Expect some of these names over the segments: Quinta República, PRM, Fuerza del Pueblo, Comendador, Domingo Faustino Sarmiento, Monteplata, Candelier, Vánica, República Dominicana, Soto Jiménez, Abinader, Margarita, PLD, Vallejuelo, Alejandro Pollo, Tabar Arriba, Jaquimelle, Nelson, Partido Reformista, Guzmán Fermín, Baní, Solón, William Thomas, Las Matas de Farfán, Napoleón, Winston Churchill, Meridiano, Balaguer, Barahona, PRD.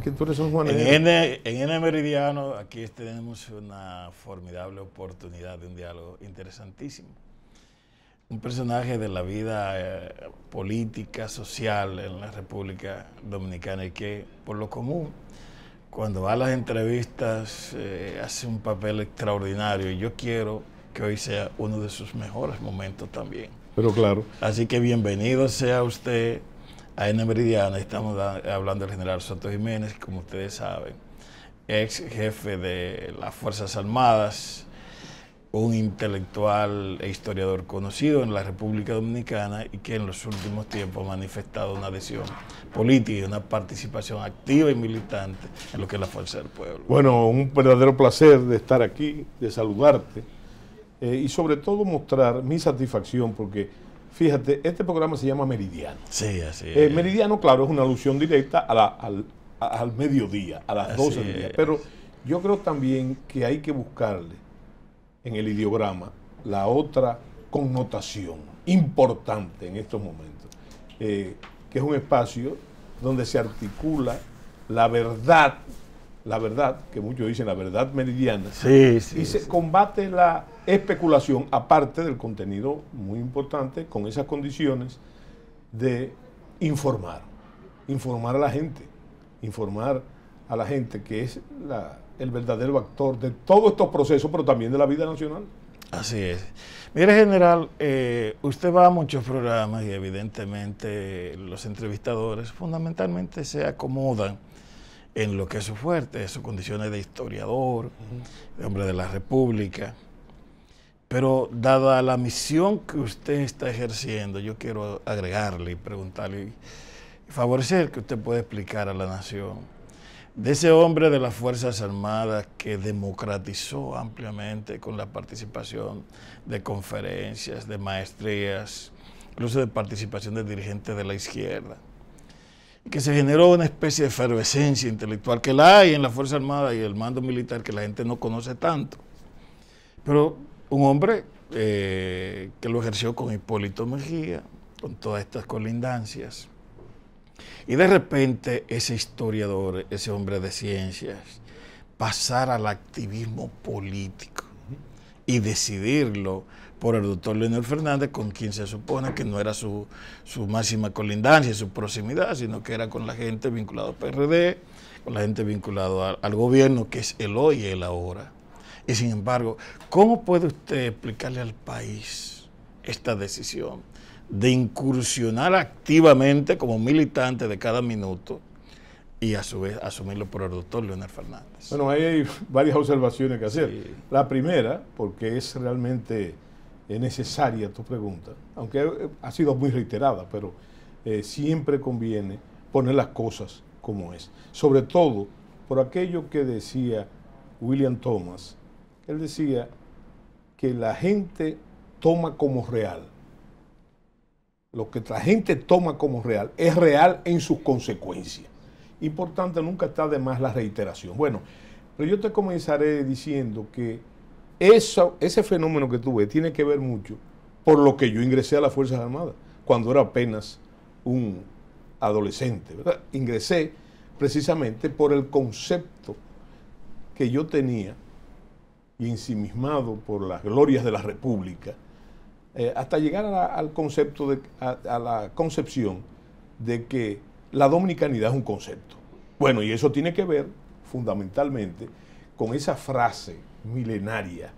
Es que tú eres un juanero. En Meridiano, aquí tenemos una formidable oportunidad de un diálogo interesantísimo. Un personaje de la vida política, social en la República Dominicana y que, por lo común, cuando va a las entrevistas hace un papel extraordinario. Y yo quiero que hoy sea uno de sus mejores momentos también. Pero claro. Así que bienvenido sea usted a Meridiana. Estamos hablando del general Soto Jiménez, como ustedes saben, ex jefe de las Fuerzas Armadas, un intelectual e historiador conocido en la República Dominicana y que en los últimos tiempos ha manifestado una adhesión política y una participación activa y militante en lo que es la Fuerza del Pueblo. Bueno, un verdadero placer de estar aquí, de saludarte y sobre todo mostrar mi satisfacción porque, fíjate, este programa se llama Meridiano. Sí, así es. Meridiano, claro, es una alusión directa a al mediodía, a las 12 del día, pero yo creo también que hay que buscarle en el ideograma la otra connotación importante en estos momentos, que es un espacio donde se articula la verdad, que muchos dicen la verdad meridiana, se combate la especulación, aparte del contenido muy importante, con esas condiciones de informar a la gente, que es el verdadero actor de todos estos procesos, pero también de la vida nacional. Así es. Mire, general, usted va a muchos programas y evidentemente los entrevistadores fundamentalmente se acomodan en lo que es su fuerte, sus condiciones de historiador, de hombre de la República. Pero dada la misión que usted está ejerciendo, yo quiero agregarle y preguntarle y favorecer que usted pueda explicar a la nación de ese hombre de las Fuerzas Armadas que democratizó ampliamente con la participación de conferencias, de maestrías, incluso de participación de dirigentes de la izquierda, que se generó una especie de efervescencia intelectual que la hay en la Fuerza Armada y el mando militar que la gente no conoce tanto. Pero un hombre que lo ejerció con Hipólito Mejía, con todas estas colindancias. Y de repente ese historiador, ese hombre de ciencias, pasar al activismo político y decidirlo por el doctor Leonel Fernández, con quien se supone que no era su máxima colindancia, su proximidad, sino que era con la gente vinculada al PRD, con la gente vinculada al gobierno, que es el hoy y el ahora. Y sin embargo, ¿cómo puede usted explicarle al país esta decisión de incursionar activamente como militante de cada minuto y a su vez asumirlo por el doctor Leonel Fernández? Bueno, ahí hay varias observaciones que hacer. Sí. La primera, porque es realmente necesaria tu pregunta, aunque ha sido muy reiterada, pero siempre conviene poner las cosas como es. Sobre todo por aquello que decía William Thomas. Él decía que la gente toma como real. Lo que la gente toma como real es real en sus consecuencias. Y por tanto nunca está de más la reiteración. Bueno, pero yo te comenzaré diciendo que ese fenómeno que tuve tiene que ver mucho por lo que yo ingresé a las Fuerzas Armadas cuando era apenas un adolescente, ¿verdad? Ingresé precisamente por el concepto que yo tenía, ensimismado por las glorias de la República, hasta llegar a la concepción de que la dominicanidad es un concepto. Bueno, y eso tiene que ver fundamentalmente con esa frase milenaria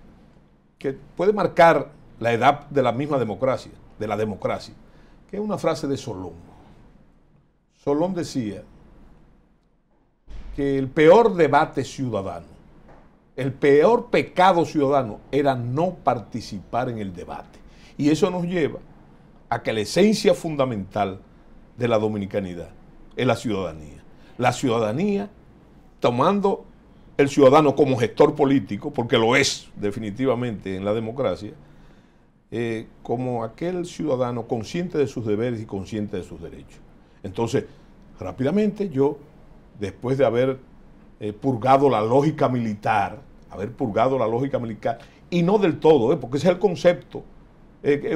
que puede marcar la edad de la misma democracia, de la democracia, que es una frase de Solón. Solón decía que el peor debate ciudadano, el peor pecado ciudadano era no participar en el debate. Y eso nos lleva a que la esencia fundamental de la dominicanidad es la ciudadanía. La ciudadanía, tomando el ciudadano como gestor político, porque lo es definitivamente en la democracia, como aquel ciudadano consciente de sus deberes y consciente de sus derechos. Entonces, rápidamente yo, después de haber purgado la lógica militar, y no del todo, porque ese es el concepto.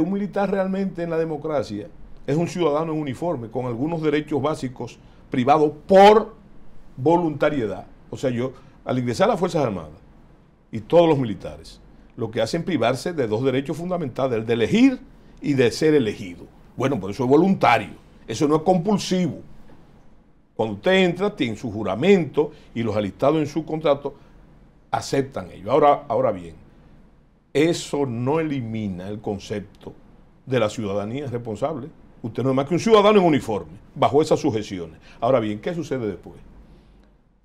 Un militar realmente en la democracia es un ciudadano en uniforme con algunos derechos básicos privados por voluntariedad. O sea, yo, al ingresar a las Fuerzas Armadas y todos los militares, lo que hacen privarse de dos derechos fundamentales, el de elegir y de ser elegido. Bueno, pues eso es voluntario, eso no es compulsivo. Cuando usted entra, tiene su juramento y los alistados en su contrato aceptan ello. Ahora bien, eso no elimina el concepto de la ciudadanía responsable. Usted no es más que un ciudadano en uniforme, bajo esas sujeciones. Ahora bien, ¿qué sucede después?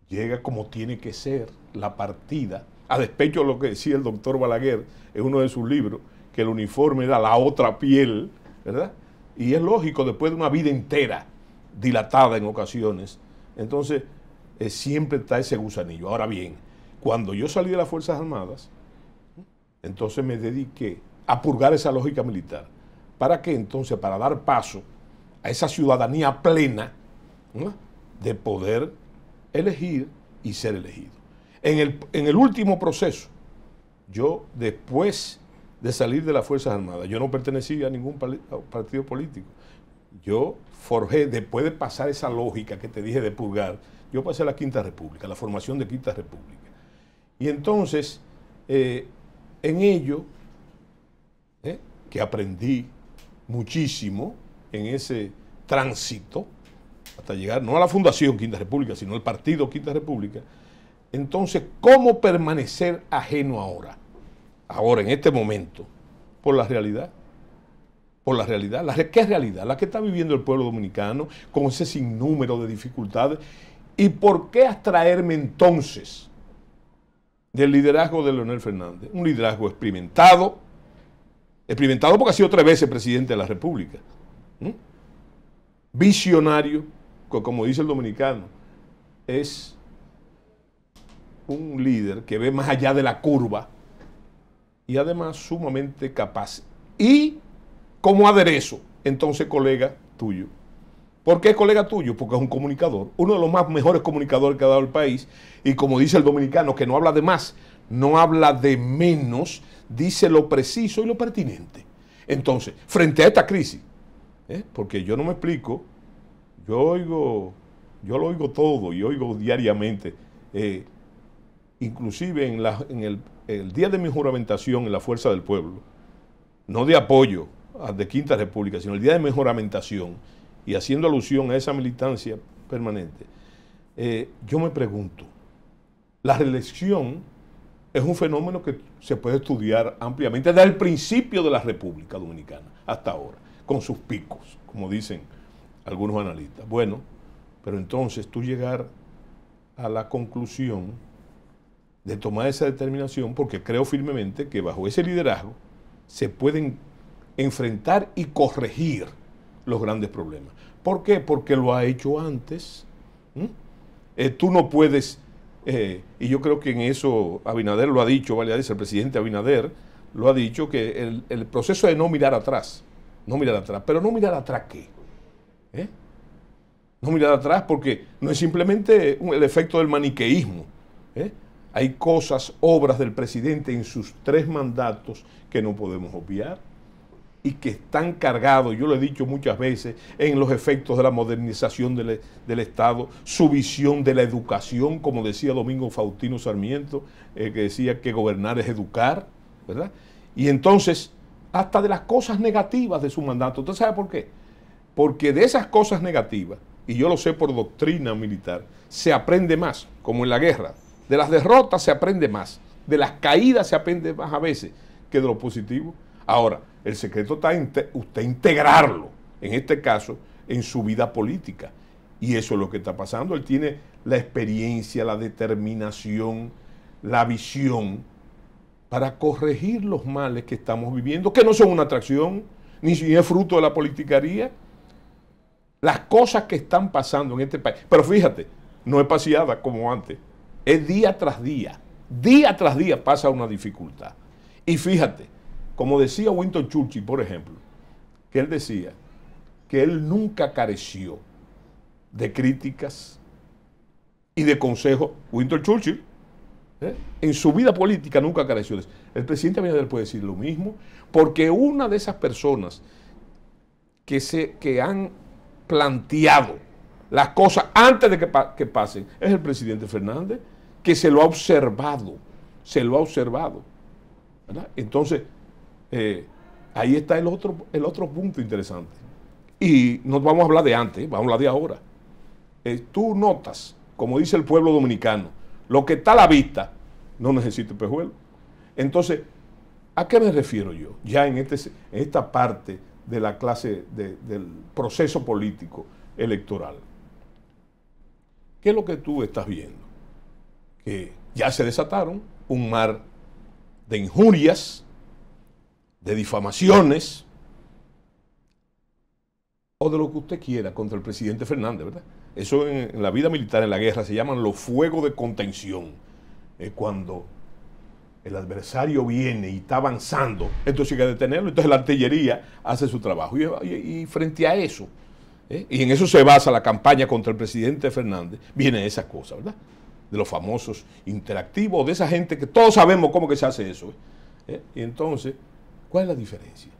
Llega como tiene que ser la partida, a despecho de lo que decía el doctor Balaguer en uno de sus libros, que el uniforme era la otra piel, ¿verdad? Y es lógico, después de una vida entera, dilatada en ocasiones, entonces siempre está ese gusanillo. Ahora bien, cuando yo salí de las Fuerzas Armadas, entonces me dediqué a purgar esa lógica militar. ¿Para qué? Entonces, para dar paso a esa ciudadanía plena, ¿no?, de poder elegir y ser elegido. En el último proceso, yo después de salir de las Fuerzas Armadas, yo no pertenecía a ningún partido político. Yo forjé, después de pasar esa lógica que te dije de purgar, yo pasé a la Quinta República, la formación de Quinta República. Y entonces, en ello, que aprendí muchísimo en ese tránsito, hasta llegar no a la Fundación Quinta República, sino al Partido Quinta República, entonces, ¿cómo permanecer ajeno ahora? Ahora, en este momento, por la realidad. Por la realidad. ¿Qué realidad? La que está viviendo el pueblo dominicano con ese sinnúmero de dificultades. ¿Y por qué abstraerme entonces del liderazgo de Leonel Fernández? Un liderazgo experimentado, experimentado porque ha sido 3 veces presidente de la República, ¿no? Visionario, que como dice el dominicano, es un líder que ve más allá de la curva y además sumamente capaz. Y como aderezo, entonces colega tuyo. ¿Por qué es colega tuyo? Porque es un comunicador, uno de los más mejores comunicadores que ha dado el país. Y como dice el dominicano, que no habla de más, no habla de menos, dice lo preciso y lo pertinente. Entonces, frente a esta crisis, porque yo no me explico, yo lo oigo todo y oigo diariamente, inclusive en el día de mi juramentación en la Fuerza del Pueblo, no de apoyo de Quinta República, sino el día de mejoramentación, y haciendo alusión a esa militancia permanente, yo me pregunto, la reelección es un fenómeno que se puede estudiar ampliamente desde el principio de la República Dominicana hasta ahora, con sus picos, como dicen algunos analistas. Bueno, pero entonces tú llegar a la conclusión de tomar esa determinación, porque creo firmemente que bajo ese liderazgo se pueden enfrentar y corregir los grandes problemas. ¿Por qué? Porque lo ha hecho antes. Tú no puedes, y yo creo que en eso Abinader lo ha dicho, Balaguer, el presidente Abinader lo ha dicho, que el proceso de no mirar atrás, no mirar atrás, pero no mirar atrás ¿qué? No mirar atrás porque no es simplemente el efecto del maniqueísmo. Hay cosas, obras del presidente en sus 3 mandatos que no podemos obviar, y que están cargados, yo lo he dicho muchas veces, en los efectos de la modernización del Estado, su visión de la educación, como decía Domingo Faustino Sarmiento, que decía que gobernar es educar, ¿verdad? Y entonces, hasta de las cosas negativas de su mandato. ¿Usted sabe por qué? Porque de esas cosas negativas, y yo lo sé por doctrina militar, se aprende más, como en la guerra. De las derrotas se aprende más, de las caídas se aprende más a veces que de lo positivo. Ahora, el secreto está en usted integrarlo, en este caso, en su vida política. Y eso es lo que está pasando. Él tiene la experiencia, la determinación, la visión para corregir los males que estamos viviendo, que no son una atracción, ni es fruto de la politiquería. Las cosas que están pasando en este país. Pero fíjate, no es paseada como antes. Es día tras día. Día tras día pasa una dificultad. Y fíjate, como decía Winston Churchill, por ejemplo, que él decía que él nunca careció de críticas y de consejos. Winston Churchill, en su vida política nunca careció de eso. El presidente Abinader puede decir lo mismo, porque una de esas personas que han planteado las cosas antes de que pasen, es el presidente Fernández, que se lo ha observado, ¿verdad? Entonces, ahí está el otro punto interesante. Y no vamos a hablar de antes, vamos a hablar de ahora. Tú notas, como dice el pueblo dominicano, lo que está a la vista no necesita espejuelo. Entonces, ¿a qué me refiero yo? Ya en esta parte de la clase del proceso político electoral. ¿Qué es lo que tú estás viendo? Que ya se desataron un mar de injurias, de difamaciones, o de lo que usted quiera contra el presidente Fernández, ¿verdad? Eso en la vida militar, en la guerra, se llaman los fuegos de contención. Cuando el adversario viene y está avanzando, entonces hay que detenerlo, entonces la artillería hace su trabajo. Y frente a eso, y en eso se basa la campaña contra el presidente Fernández, viene esa cosa, ¿verdad? De los famosos interactivos, de esa gente que todos sabemos cómo que se hace eso. Y entonces, ¿cuál es la diferencia?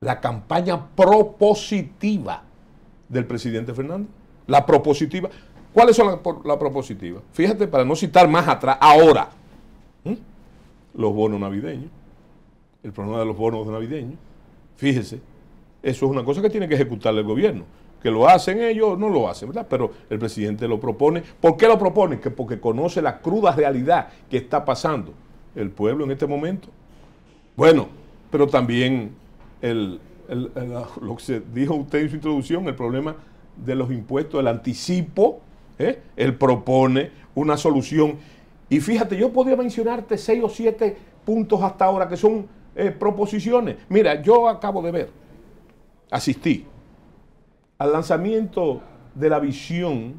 La campaña propositiva del presidente Fernández, la propositiva. ¿Cuáles son las propositivas? Fíjate, para no citar más atrás, ahora, los bonos navideños, el problema de los bonos navideños, fíjese, eso es una cosa que tiene que ejecutar el gobierno, que lo hacen ellos, no lo hacen, ¿verdad? Pero el presidente lo propone. ¿Por qué lo propone? Que porque conoce la cruda realidad que está pasando el pueblo en este momento. Bueno, pero también lo que se dijo usted en su introducción, el problema de los impuestos, el anticipo, él propone una solución. Y fíjate, yo podría mencionarte 6 o 7 puntos hasta ahora que son proposiciones. Mira, yo acabo de ver, asistí al lanzamiento de la visión,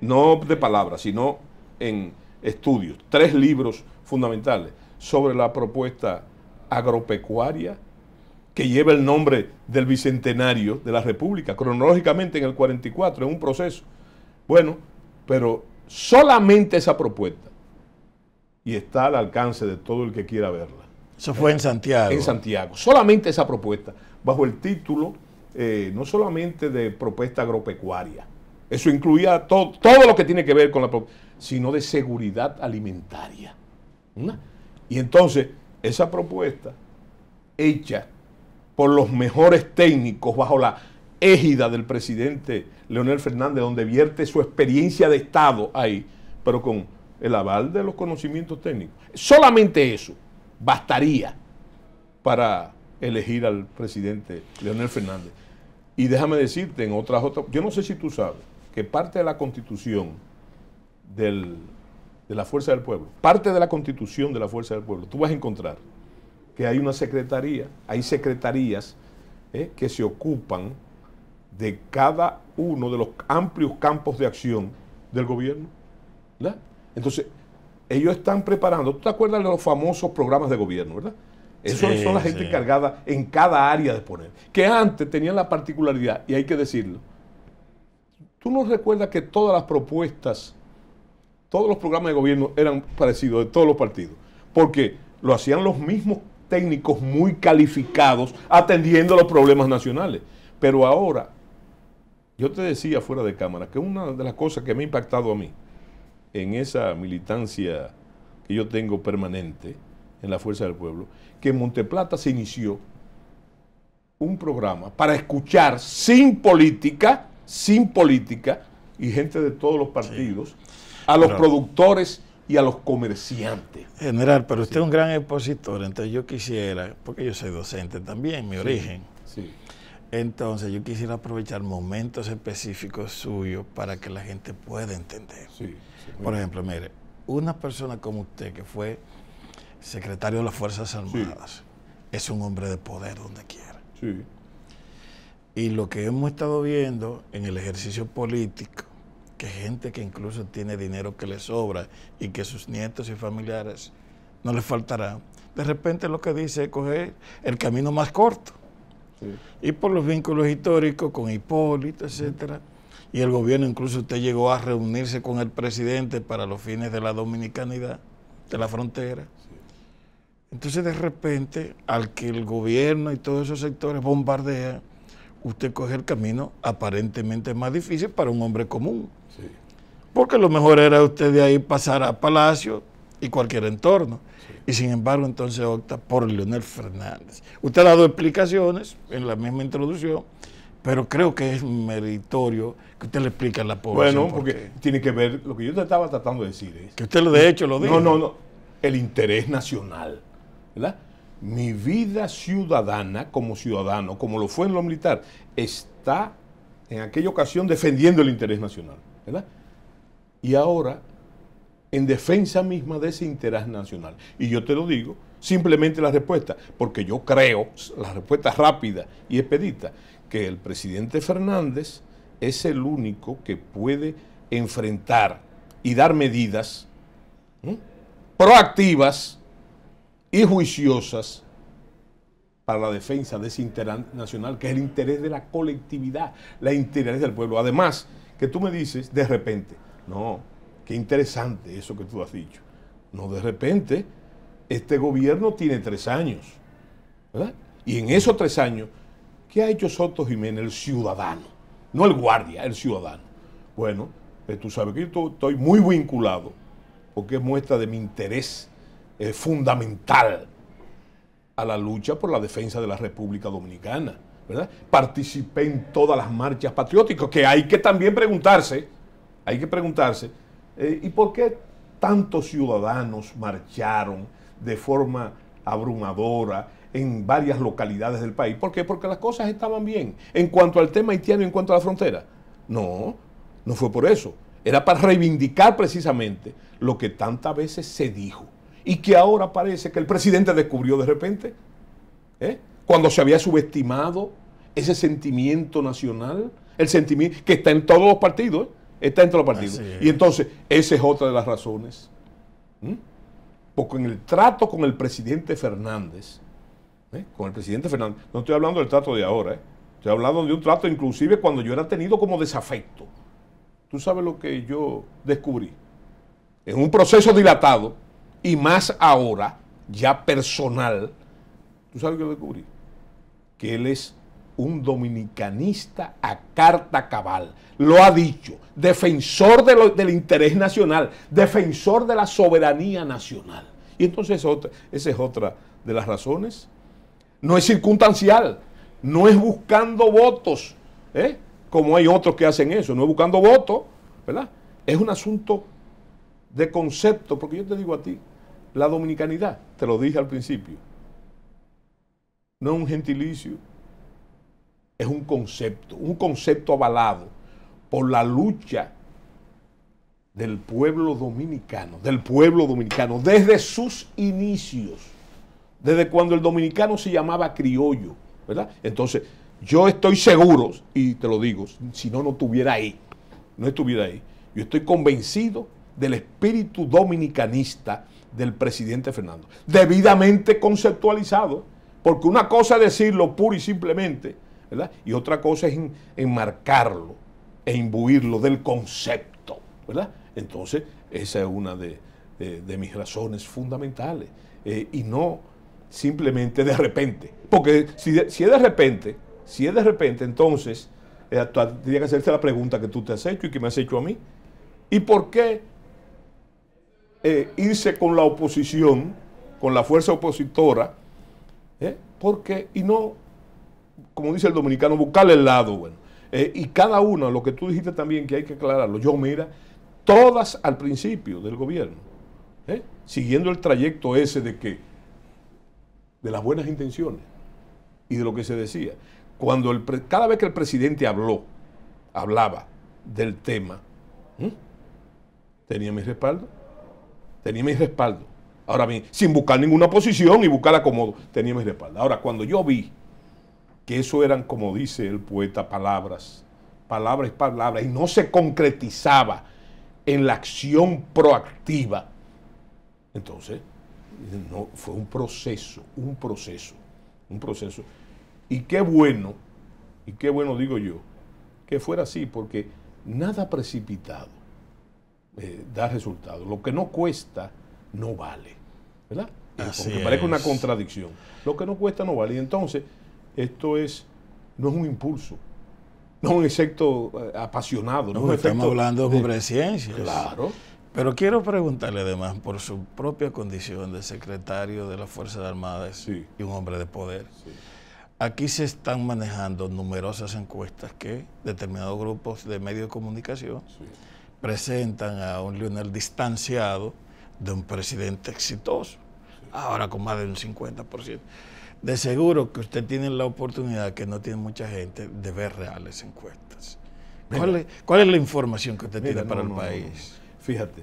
no de palabras, sino en estudios, 3 libros fundamentales sobre la propuesta agropecuaria que lleva el nombre del bicentenario de la República, cronológicamente en el 44, en un proceso. Bueno, pero solamente esa propuesta, y está al alcance de todo el que quiera verla. Eso fue en Santiago. En Santiago, solamente esa propuesta, bajo el título, no solamente de propuesta agropecuaria, eso incluía todo lo que tiene que ver con la propuesta, sino de seguridad alimentaria. ¿No? Y entonces, esa propuesta, hecha por los mejores técnicos bajo la égida del presidente Leonel Fernández, donde vierte su experiencia de Estado ahí, pero con el aval de los conocimientos técnicos. Solamente eso bastaría para elegir al presidente Leonel Fernández. Y déjame decirte, en otras, yo no sé si tú sabes, que parte de la Constitución de la Fuerza del Pueblo, parte de la Constitución de la Fuerza del Pueblo, tú vas a encontrar que hay una secretaría, hay secretarías que se ocupan de cada uno de los amplios campos de acción del gobierno, ¿verdad? Entonces, ellos están preparando, ¿tú te acuerdas de los famosos programas de gobierno, verdad? Eso sí, son la gente encargada en cada área de poner, que antes tenían la particularidad, y hay que decirlo, ¿tú no recuerdas que todas las propuestas, todos los programas de gobierno eran parecidos de todos los partidos? Porque lo hacían los mismos técnicos muy calificados atendiendo a los problemas nacionales. Pero ahora, yo te decía fuera de cámara que una de las cosas que me ha impactado a mí en esa militancia que yo tengo permanente en la Fuerza del Pueblo, que en Monteplata se inició un programa para escuchar sin política y gente de todos los partidos, sí, a los productores y a los comerciantes. General, pero usted es un gran expositor, entonces yo quisiera, porque yo soy docente también, mi origen. Sí. Entonces yo quisiera aprovechar momentos específicos suyos para que la gente pueda entender. Sí, sí. Por ejemplo, mire, una persona como usted que fue secretario de las Fuerzas Armadas, sí, es un hombre de poder donde quiera. Sí. Y lo que hemos estado viendo en el ejercicio político, que gente que incluso tiene dinero que le sobra y que sus nietos y familiares no les faltará, de repente lo que dice es coger el camino más corto, sí, y por los vínculos históricos con Hipólito, etcétera, y el gobierno, incluso usted llegó a reunirse con el presidente para los fines de la dominicanidad, de la frontera, sí. Entonces de repente al que el gobierno y todos esos sectores bombardean, usted coge el camino aparentemente más difícil para un hombre común. Sí. Porque lo mejor era usted de ahí pasar a Palacio y cualquier entorno. Sí. Y sin embargo, entonces opta por Leonel Fernández. Usted ha dado explicaciones en la misma introducción, pero creo que es meritorio que usted le explique a la población. Bueno, porque tiene que ver, lo que yo te estaba tratando de decir es... Que usted de hecho lo dijo. No, el interés nacional, ¿verdad? Mi vida ciudadana como ciudadano, como lo fue en lo militar, está en aquella ocasión defendiendo el interés nacional, ¿verdad? Y ahora, en defensa misma de ese interés nacional. Y yo te lo digo, simplemente la respuesta, porque yo creo, la respuesta rápida y expedita, que el presidente Fernández es el único que puede enfrentar y dar medidas proactivas y juiciosas para la defensa de ese interés nacional, que es el interés de la colectividad, el interés del pueblo. Además, que tú me dices de repente, no, qué interesante eso que tú has dicho. No, de repente, este gobierno tiene 3 años, ¿verdad? Y en esos 3 años, ¿qué ha hecho Soto Jiménez, el ciudadano? No el guardia, el ciudadano. Bueno, tú sabes que yo estoy muy vinculado, porque es muestra de mi interés fundamental a la lucha por la defensa de la República Dominicana, ¿verdad? Participé en todas las marchas patrióticas, que hay que también preguntarse, ¿y por qué tantos ciudadanos marcharon de forma abrumadora en varias localidades del país? ¿Por qué? Porque las cosas estaban bien. En cuanto al tema haitiano, en cuanto a la frontera, no, no fue por eso. Era para reivindicar precisamente lo que tantas veces se dijo y que ahora parece que el presidente descubrió de repente, cuando se había subestimado ese sentimiento nacional, el sentimiento que está en todos los partidos, está en todos los partidos. Y entonces, esa es otra de las razones. Porque en el trato con el presidente Fernández, no estoy hablando del trato de ahora, estoy hablando de un trato inclusive cuando yo era tenido como desafecto. Tú sabes lo que yo descubrí, en un proceso dilatado, y más ahora, ya personal, tú sabes lo que descubrí, que él es un dominicanista a carta cabal, lo ha dicho, defensor de del interés nacional, defensor de la soberanía nacional. Y entonces esa es otra de las razones. No es circunstancial, no es buscando votos, como hay otros que hacen eso, no es buscando votos, ¿verdad? Es un asunto de concepto, porque yo te digo a ti, la dominicanidad, te lo dije al principio, no es un gentilicio, es un concepto avalado por la lucha del pueblo dominicano, desde sus inicios. Desde cuando el dominicano se llamaba criollo, ¿verdad? Entonces, yo estoy seguro, y te lo digo, si no, no estuviera ahí. Yo estoy convencido del espíritu dominicanista del presidente Fernández, debidamente conceptualizado, porque una cosa es decirlo puro y simplemente, ¿verdad? Y otra cosa es enmarcarlo e imbuirlo del concepto, ¿verdad? Entonces, esa es una de mis razones fundamentales, y no... simplemente de repente, porque si es de repente, entonces tendría que hacerse la pregunta que tú te has hecho y que me has hecho a mí. ¿Y por qué irse con la oposición, con la fuerza opositora? Porque, y no, como dice el dominicano, buscarle el lado bueno. Y cada uno, lo que tú dijiste también que hay que aclararlo, yo mira, todas al principio del gobierno, siguiendo el trayecto ese de que de las buenas intenciones y de lo que se decía. Cuando cada vez que el presidente hablaba del tema, tenía mi respaldo, Ahora bien, sin buscar ninguna posición y buscar acomodo, tenía mi respaldo. Ahora, cuando yo vi que eso eran, como dice el poeta, palabras, y no se concretizaba en la acción proactiva, entonces... no, fue un proceso. Y qué bueno digo yo, que fuera así, porque nada precipitado da resultado. Lo que no cuesta, no vale, ¿verdad? Así porque parece una contradicción. Lo que no cuesta, no vale. Y entonces, esto es no es un impulso, no es un efecto apasionado. No, no estamos hablando de ciencias. Claro. Pero quiero preguntarle además por su propia condición de secretario de las Fuerzas Armadas sí. y un hombre de poder. Sí. Aquí se están manejando numerosas encuestas que determinados grupos de medios de comunicación sí. presentan a un Leonel distanciado de un presidente exitoso, sí. ahora con más de un 50%. De seguro que usted tiene la oportunidad, que no tiene mucha gente, de ver reales encuestas. ¿Cuál es la información que usted tiene para el país? Fíjate,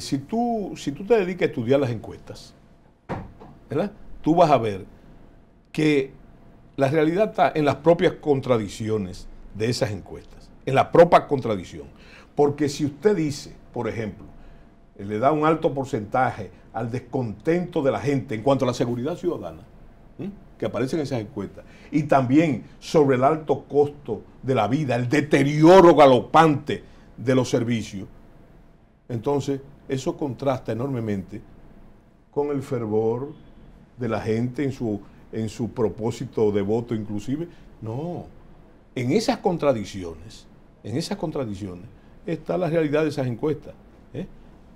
si tú te dedicas a estudiar las encuestas, ¿verdad? Tú vas a ver que la realidad está en las propias contradicciones de esas encuestas, en la propia contradicción. Porque si usted dice, por ejemplo, le da un alto porcentaje al descontento de la gente en cuanto a la seguridad ciudadana, ¿eh? Que aparecen en esas encuestas, y también sobre el alto costo de la vida, el deterioro galopante de los servicios, entonces, eso contrasta enormemente con el fervor de la gente en su propósito de voto inclusive. No, en esas contradicciones está la realidad de esas encuestas, ¿eh?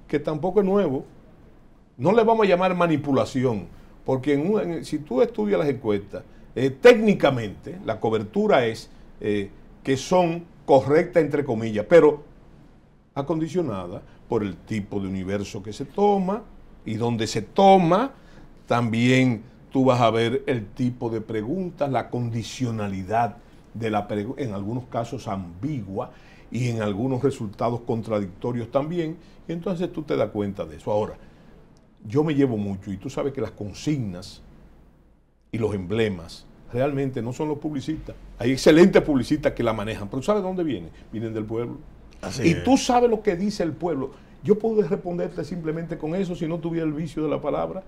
Que tampoco es nuevo. No le vamos a llamar manipulación, porque si tú estudias las encuestas, técnicamente la cobertura es que son correctas, entre comillas, pero acondicionada por el tipo de universo que se toma y donde se toma. También tú vas a ver el tipo de preguntas, la condicionalidad de la pregunta, en algunos casos ambigua y en algunos resultados contradictorios también, y entonces tú te das cuenta de eso. Ahora, yo me llevo mucho, y tú sabes que las consignas y los emblemas realmente no son los publicistas. Hay excelentes publicistas que la manejan, pero ¿sabes de dónde vienen? Vienen del pueblo. Así y es. Tú sabes lo que dice el pueblo. Yo puedo responderte simplemente con eso si no tuviera el vicio de la palabra.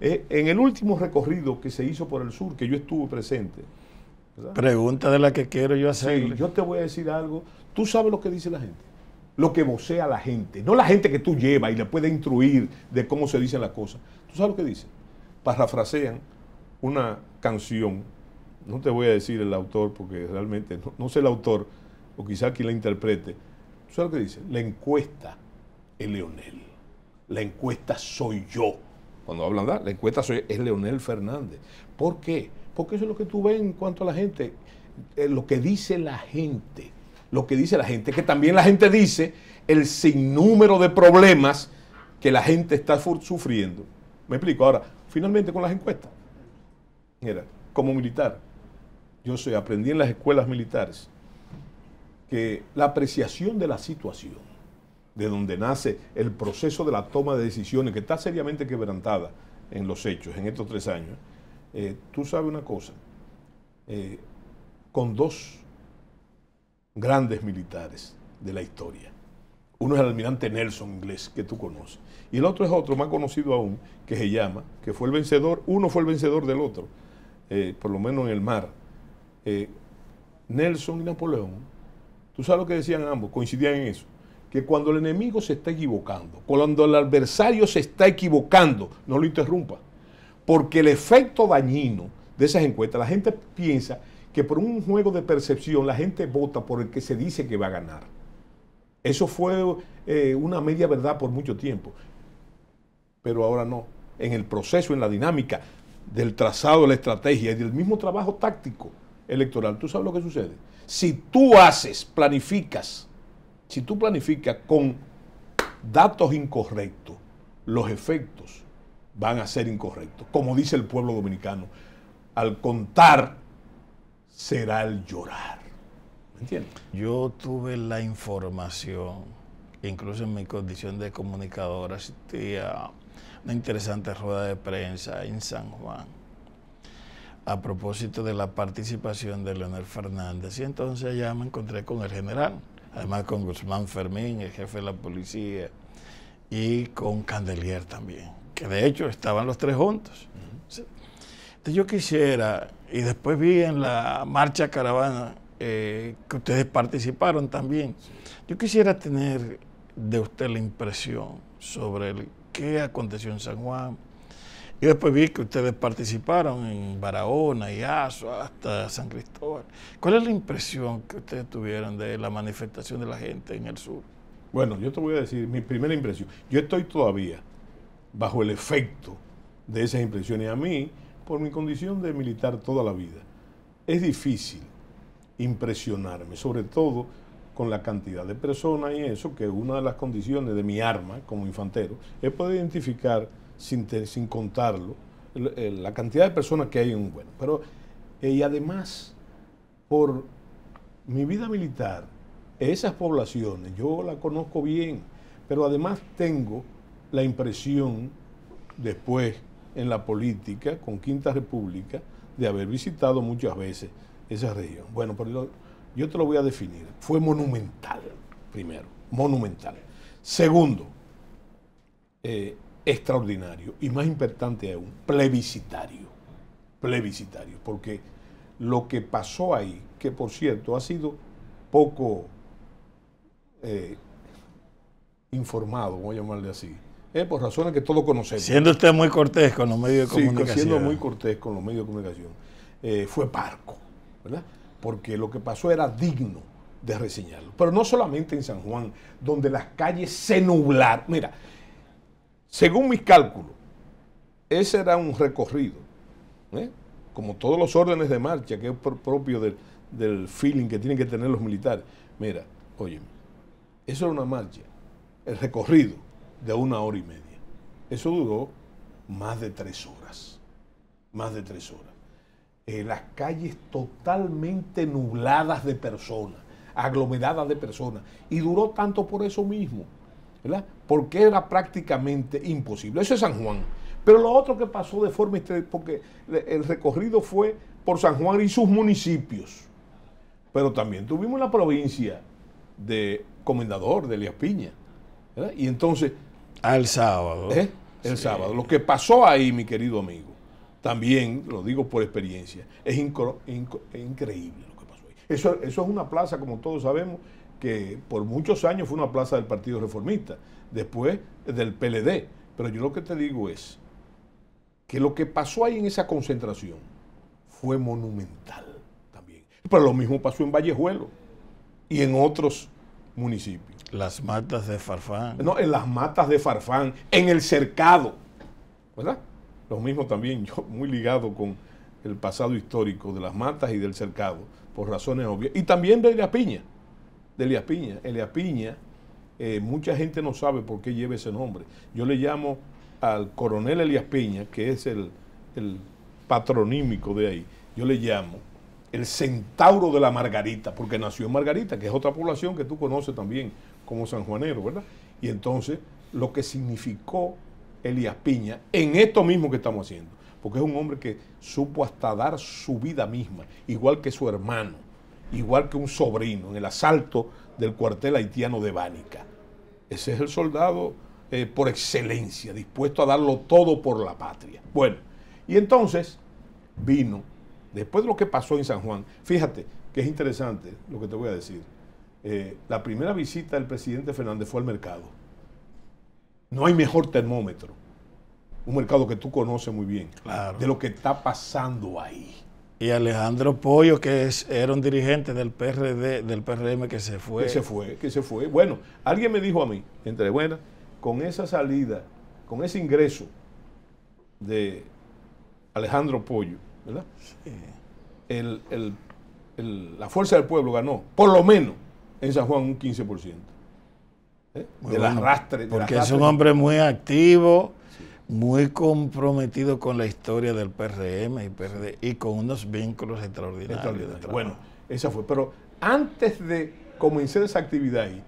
En el último recorrido que se hizo por el sur, que yo estuve presente, ¿verdad? Pregunta de la que quiero yo hacer. Sí, yo te voy a decir algo. Tú sabes lo que dice la gente, lo que vocea la gente, no la gente que tú llevas y le puedes instruir de cómo se dicen las cosas. Tú sabes lo que dicen. Parafrasean una canción. No te voy a decir el autor porque realmente no sé el autor, o quizás quien la interprete. ¿Sabes lo que dice? La encuesta es Leonel. La encuesta soy yo. Cuando hablan de la encuesta es Leonel Fernández. ¿Por qué? Porque eso es lo que tú ves en cuanto a la gente. Lo que dice la gente. Lo que dice la gente. Que también la gente dice el sinnúmero de problemas que la gente está sufriendo. ¿Me explico? Ahora, finalmente con las encuestas. Mira, como militar, aprendí en las escuelas militares que la apreciación de la situación, de donde nace el proceso de la toma de decisiones, que está seriamente quebrantada en los hechos, en estos 3 años, tú sabes una cosa, con 2 grandes militares de la historia, uno es el almirante Nelson, inglés, que tú conoces, y el otro es otro, más conocido aún, que se llama, que fue el vencedor, uno fue el vencedor del otro, por lo menos en el mar, Nelson y Napoleón. Tú sabes lo que decían ambos, coincidían en eso, que cuando el enemigo se está equivocando, cuando el adversario se está equivocando, no lo interrumpa, porque el efecto dañino de esas encuestas, la gente piensa que por un juego de percepción la gente vota por el que se dice que va a ganar. Eso fue una media verdad por mucho tiempo, pero ahora no. En el proceso, en la dinámica del trazado de la estrategia y del mismo trabajo táctico electoral, tú sabes lo que sucede. Si tú planificas con datos incorrectos, los efectos van a ser incorrectos. Como dice el pueblo dominicano, al contar será el llorar. ¿Me entiendes? Yo tuve la información, incluso en mi condición de comunicador, asistí a una interesante rueda de prensa en San Juan, a propósito de la participación de Leonel Fernández, y entonces allá me encontré con el general, además con Guzmán Fermín, el jefe de la policía, y con Candelier también, que de hecho estaban los 3 juntos. Entonces yo quisiera, y después vi en la marcha caravana que ustedes participaron también, yo quisiera tener de usted la impresión sobre qué aconteció en San Juan, Y después vi que ustedes participaron en Barahona, Iaso, hasta San Cristóbal. ¿Cuál es la impresión que ustedes tuvieron de la manifestación de la gente en el sur? Bueno, yo te voy a decir mi primera impresión. Yo estoy todavía bajo el efecto de esas impresiones. A mí, por mi condición de militar toda la vida, es difícil impresionarme, sobre todo con la cantidad de personas y eso, que una de las condiciones de mi arma como infantero es poder identificar, sin contarlo, la cantidad de personas que hay en un bueno. Pero, y además, por mi vida militar, esas poblaciones yo la conozco bien, pero además tengo la impresión, después en la política, con Quinta República, de haber visitado muchas veces esa región. Bueno, pero yo te lo voy a definir. Fue monumental, primero, monumental. Segundo, extraordinario, y más importante aún, plebiscitario. Plebiscitario, porque lo que pasó ahí, que por cierto ha sido poco informado, voy a llamarle así, por razones que todos conocemos. Siendo usted muy cortés con los medios de comunicación. Sí, siendo muy cortés con los medios de comunicación. Fue parco, ¿verdad? Porque lo que pasó era digno de reseñarlo. Pero no solamente en San Juan, donde las calles se nublaron. Mira, según mis cálculos, ese era un recorrido, como todos los órdenes de marcha, que es propio del feeling que tienen que tener los militares. Mira, oye, eso era una marcha, el recorrido de 1 hora y media. Eso duró más de 3 horas. Más de 3 horas. Las calles totalmente nubladas de personas, aglomeradas de personas. Y duró tanto por eso mismo, ¿verdad? Porque era prácticamente imposible. Eso es San Juan. Pero lo otro que pasó de forma extraña, porque el recorrido fue por San Juan y sus municipios. Pero también tuvimos la provincia de Comendador, de Elías Piña, ¿verdad? Y entonces... al sábado. El sí. Sábado. Lo que pasó ahí, mi querido amigo, también, lo digo por experiencia, es increíble lo que pasó ahí. Eso es una plaza, como todos sabemos, que por muchos años fue una plaza del Partido Reformista, después del PLD. Pero yo lo que te digo es que lo que pasó ahí en esa concentración fue monumental también. Pero lo mismo pasó en Vallejuelo y en otros municipios. Las Matas de Farfán. No, en Las Matas de Farfán, en el cercado, ¿verdad? Lo mismo también, yo muy ligado con el pasado histórico de Las Matas y del cercado, por razones obvias. Y también de Elías Piña, mucha gente no sabe por qué lleva ese nombre. Yo le llamo al coronel Elías Piña, que es el patronímico de ahí, yo le llamo el centauro de la Margarita, porque nació en Margarita, que es otra población que tú conoces también como sanjuanero, ¿verdad? Y entonces, lo que significó Elías Piña en esto mismo que estamos haciendo, porque es un hombre que supo hasta dar su vida misma, igual que su hermano, igual que un sobrino, en el asalto del cuartel haitiano de Vánica. Ese es el soldado por excelencia, dispuesto a darlo todo por la patria. Bueno, y entonces vino... Después de lo que pasó en San Juan, fíjate que es interesante lo que te voy a decir. La primera visita del presidente Fernández fue al mercado. No hay mejor termómetro, un mercado que tú conoces muy bien, claro, de lo que está pasando ahí. Y Alejandro Pollo, que era un dirigente del PRD, del PRM, que se fue. Que se fue. Bueno, alguien me dijo a mí, entre buenas, con esa salida, con ese ingreso de Alejandro Pollo, ¿verdad? Sí. La Fuerza del Pueblo ganó, por lo menos, en San Juan un 15%. Porque es un hombre muy activo, sí, muy comprometido con la historia del PRM y PRD, y con unos vínculos extraordinarios. Bueno, esa fue. Pero antes de comenzar esa actividad ahí,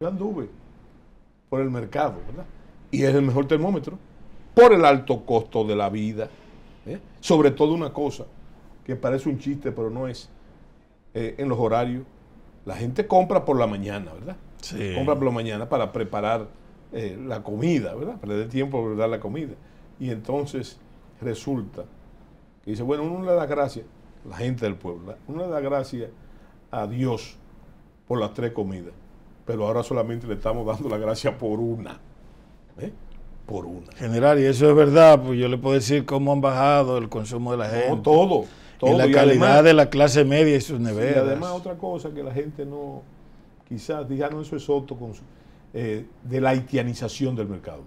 yo anduve por el mercado, ¿verdad? Y es el mejor termómetro, por el alto costo de la vida. Sobre todo una cosa que parece un chiste, pero no es, en los horarios la gente compra por la mañana, ¿verdad? Sí. Compra por la mañana para preparar la comida, ¿verdad? Para dar tiempo a preparar la comida. Y entonces resulta que dice, bueno, uno le da gracias, la gente del pueblo, ¿verdad? Uno le da gracias a Dios por las 3 comidas, pero ahora solamente le estamos dando la gracia por una. por una. General, y eso es verdad, pues yo le puedo decir cómo han bajado el consumo de la gente. No, todo. Todo, y la calidad además, de la clase media y sus neveras. Y además otra cosa que la gente no, quizás, diga, no, eso es otro consumo, de la haitianización del mercado.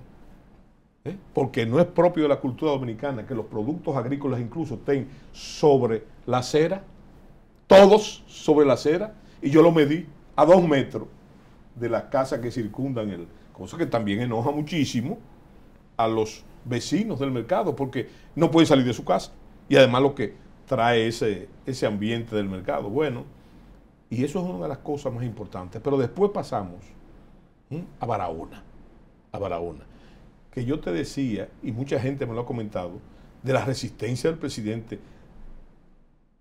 Porque no es propio de la cultura dominicana que los productos agrícolas incluso estén sobre la acera, todos sobre la acera, y yo lo medí a 2 metros de las casas que circundan el, cosa que también enoja muchísimo a los vecinos del mercado, porque no pueden salir de su casa, y además lo que trae ese ambiente del mercado. Bueno, y eso es una de las cosas más importantes, pero después pasamos a Barahona, que yo te decía, y mucha gente me lo ha comentado, de la resistencia del presidente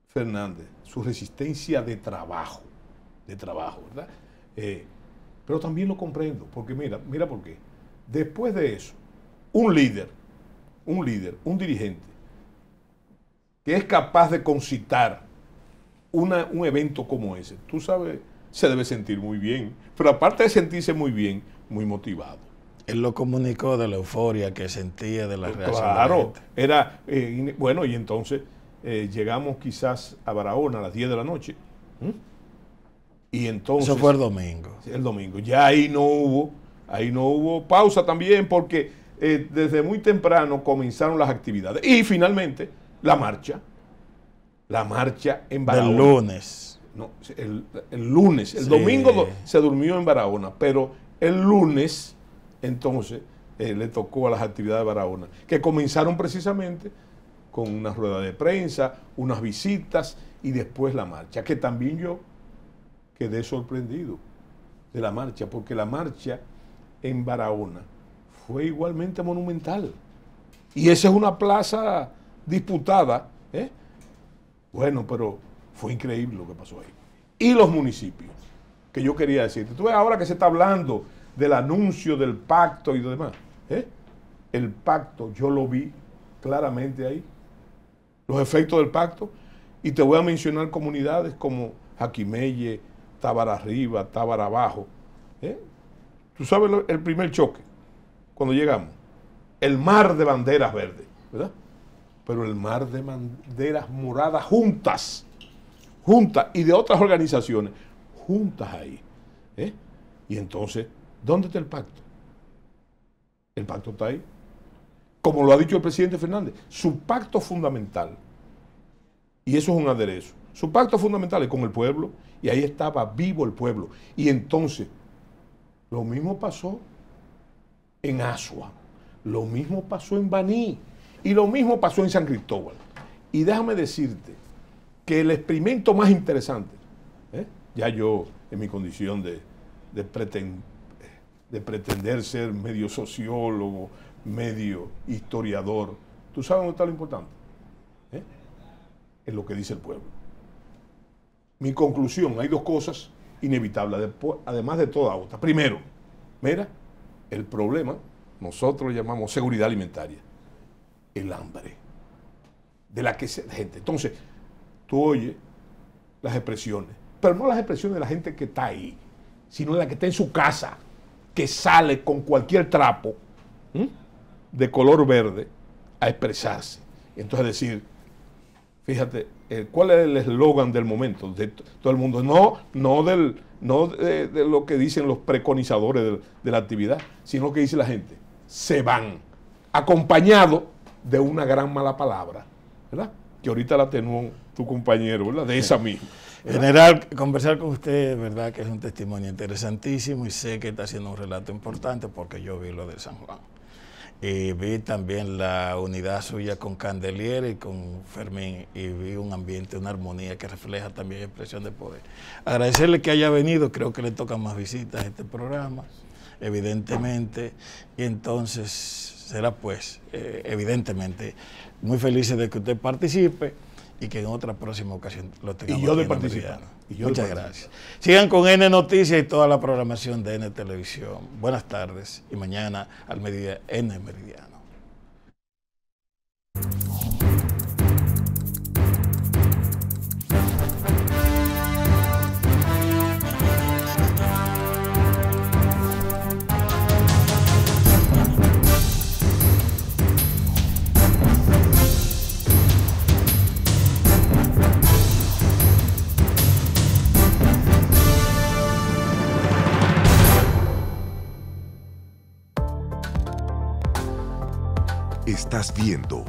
Fernández, su resistencia de trabajo, ¿verdad? Pero también lo comprendo, porque mira por qué. Después de eso, un dirigente, que es capaz de concitar un evento como ese, tú sabes, se debe sentir muy bien, pero aparte de sentirse muy bien, muy motivado. Él lo comunicó de la euforia que sentía de la reacción. Claro, era, bueno, y entonces llegamos quizás a Barahona a las 10 de la noche. Y entonces, eso fue el domingo. El domingo, ya ahí no hubo pausa también, porque desde muy temprano comenzaron las actividades. Y finalmente, la marcha en Barahona. El lunes. No, el lunes, el domingo se durmió en Barahona, pero el lunes... Entonces, le tocó a las actividades de Barahona, que comenzaron precisamente con una rueda de prensa, unas visitas y después la marcha, que también yo quedé sorprendido de la marcha, porque la marcha en Barahona fue igualmente monumental. Y esa es una plaza disputada, ¿eh? Bueno, pero fue increíble lo que pasó ahí. Y los municipios, que yo quería decirte, tú ves ahora que se está hablando del anuncio del pacto y lo demás. El pacto, yo lo vi claramente ahí, los efectos del pacto, y te voy a mencionar comunidades como Jaquimelle, Tabar Arriba, Tabar Abajo. Tú sabes el primer choque, cuando llegamos, el mar de banderas verdes, ¿verdad? Pero el mar de banderas moradas juntas, y de otras organizaciones, juntas ahí. Y entonces... ¿Dónde está el pacto? El pacto está ahí. Como lo ha dicho el presidente Fernández, su pacto fundamental, y eso es un aderezo, su pacto fundamental es con el pueblo, y ahí estaba vivo el pueblo. Y entonces, lo mismo pasó en Asua, lo mismo pasó en Baní, y lo mismo pasó en San Cristóbal. Y déjame decirte que el experimento más interesante, ya yo en mi condición de pretender ser medio sociólogo, medio historiador. ¿Tú sabes dónde está lo importante? En lo que dice el pueblo. Mi conclusión, hay dos cosas inevitables, además de toda otra. Primero, mira, el problema, nosotros lo llamamos seguridad alimentaria, el hambre, de la que se la gente. Entonces, tú oyes las expresiones, pero no las expresiones de la gente que está ahí, sino de la que está en su casa, que sale con cualquier trapo de color verde a expresarse. Entonces decir, fíjate, ¿cuál es el eslogan del momento de todo el mundo? No de lo que dicen los preconizadores de la actividad, sino lo que dice la gente. Se van, acompañado de una gran mala palabra, ¿verdad? Que ahorita la atenuó tu compañero, ¿verdad? De esa misma. General, conversar con usted, verdad, que es un testimonio interesantísimo, y sé que está haciendo un relato importante porque yo vi lo de San Juan. Y vi también la unidad suya con Candelier y con Fermín, y vi un ambiente, una armonía que refleja también expresión de poder. Agradecerle que haya venido, creo que le tocan más visitas a este programa, evidentemente, y entonces será pues, evidentemente, muy felices de que usted participe, y que en otra próxima ocasión lo tengamos. Y yo de participar. Muchas gracias. Sigan con N Noticias y toda la programación de N Televisión. Buenas tardes y mañana al mediodía N Meridiano. Estás viendo